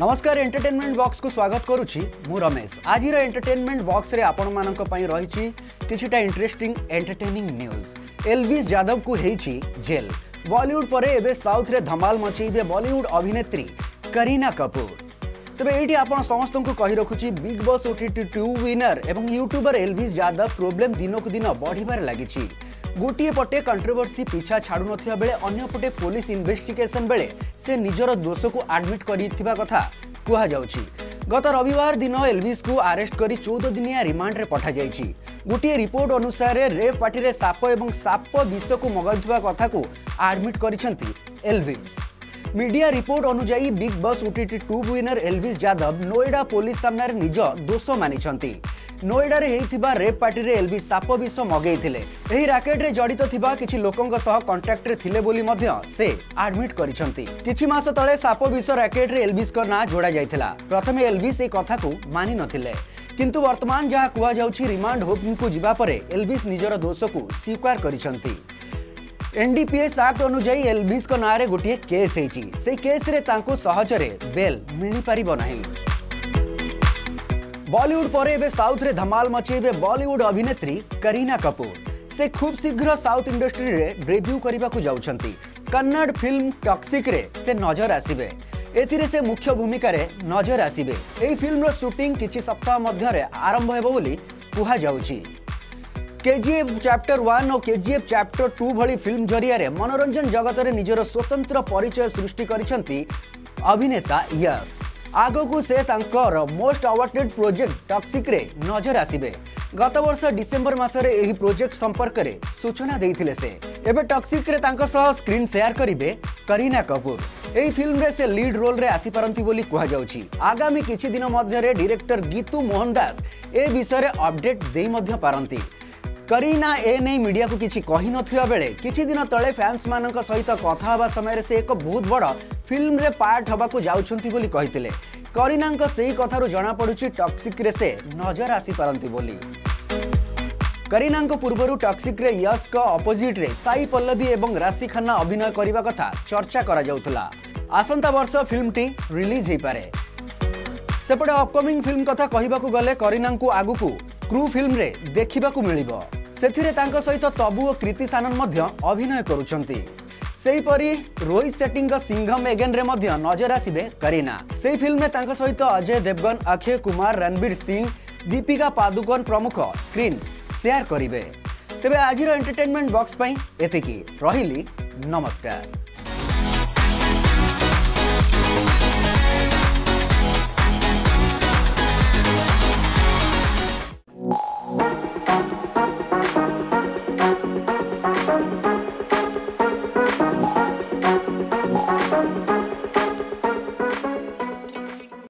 नमस्कार entertainment box को स्वागत करुच्ची मु रमेश। आज एंटरटेनमेंट बॉक्स रे आपण मानक पई रहिची किछिटा interesting entertaining news. Elvish Yadav को हेची जेल। बॉलीवुड पर एबे साउथ रे धमाल मचई दे बॉलीवुड अभिनेत्री करीना कपूर। तबे एटी आपण समस्त को कही रखुची बिग बॉस OTT 2 विनर एवं यूट्यूबर एल्विश यादव प्रॉब्लम दिनक दिन बढ़िबार लागिची। गोटे पटे कंट्रोवर्सी पीछा छाड़ू ना बेले अन्य पटे पुलिस इन्वेस्टिगेशन बेले से निजर दोष को आडमिट करिथिबा कथा कहा जाउची। गत रविवार दिन एल्विश को अरेस्ट करी 14 दिनिया रिमांड रे पठा जाइची। गोटे रिपोर्ट अनुसार रेप पार्टी रे साप एवं साप विष को मगाउथिबा कथा को आडमिट करिसेंती एल्विश। मीडिया रिपोर्ट अनुसार big boss OTT 2 winner Elvish Yadav Noida police सामने निज दोष मानिसेंती। नोएडा रे हेइथिबा रेप पार्टी रे एल्विश साप विष मगेई थिले। एही रैकेट रे जड़ित थिबा किछि लोकंक सह कांटेक्ट रे थिले बोली मध्य से एडमिट करिसंती। किछि मास तळे साप विष रैकेट रे एल्विश को ना जोड़ा जाइथिला। प्रथमे एल्विश ए कथा को मानि नथिले किंतु वर्तमान जहा कुआ जाउछि रिमांड होम को जिबा परे एल्विश निजर दोष को स्वीकार करिसंती। NDPS एक्ट अनुसार एल्विश को नारे गोटे केस हेछि। से केस रे तांको सहजरे बेल मिलि परिबो नाही। बॉलीवुड पर एबे साउथ रे धमाल मचेबे बॉलीवुड अभिनेत्री करीना कपूर। से खूब शीघ्र साउथ इंडस्ट्री रे डेब्यू करबा को जाउछंती। कन्नड़ फिल्म टॉक्सिक रे से नजर आसीबे। एतिरे से मुख्य भूमिका रे नजर आसीबे। एही फिल्म रो शूटिंग किछि सप्ताह मध्य रे आरंभ हेबो बोली कुहा जाउछि। KGF Chapter 1 और KGF Chapter 2 भली फिल्म जरिया रे मनोरंजन जगत रे निजरो स्वतंत्र परिचय सृष्टि करिसंती अभिनेता यश। आगो को से तांकर मोस्ट अवार्डेड प्रोजेक्ट टॉक्सिक रे नजर आसीबे। गत वर्ष डिसेंबर मासरे एही प्रोजेक्ट संपर्क रे सूचना देइथिले से। एबे टॉक्सिक रे तांको सह स्क्रीन शेयर करिवे करीना कपूर। एही फिल्म रे से लीड रोल रे आसी परंती बोली कुहा जाउची। आगामी किछि दिन मध्ये रे डायरेक्टर गीतू मोहनदास ए विषय रे अपडेट देई मध्ये पारंती। करीना ए नै मीडिया को किछि कहि नथिया बेले किछि दिन तळे फैंस मानक सहित कथा हवा समय रे से एक बहुत बड़ फिल्म रे पार्ट हवा को जाउछंती बोली कहितले। करीना का सही कथारु जना पडुची टॉक्सिक रे से नजर आसी परंती बोली। करीना को पूर्वरु टॉक्सिक रे यश का ऑपोजिट रे साई पल्लवी एवं राशि खन्ना अभिनय करिबा कथा चर्चा करा जाउतला। आसंता वर्ष फिल्म टी रिलीज हे पारे। सेपटे अपकमिंग फिल्म कथा कहिबा को गले करीना को आगु को क्रू फिल्म रे देखिबा को मिलिबो। सेथिरे तांका सहित तबु और कृति सानन मध्य अभिनय करुछंती। सेही परी रोहित शेट्टी का सिंघम एगेन रे मध्य नजर आसीबे करीना। सेही फिल्म में तांका सहित अजय देवगन, अक्षय कुमार, रणबीर सिंह, दीपिका पादुकोण प्रमुख स्क्रीन शेयर करिवे। तबे आज एंटरटेनमेंट बॉक्स पई एतेकी रहिली। नमस्कार।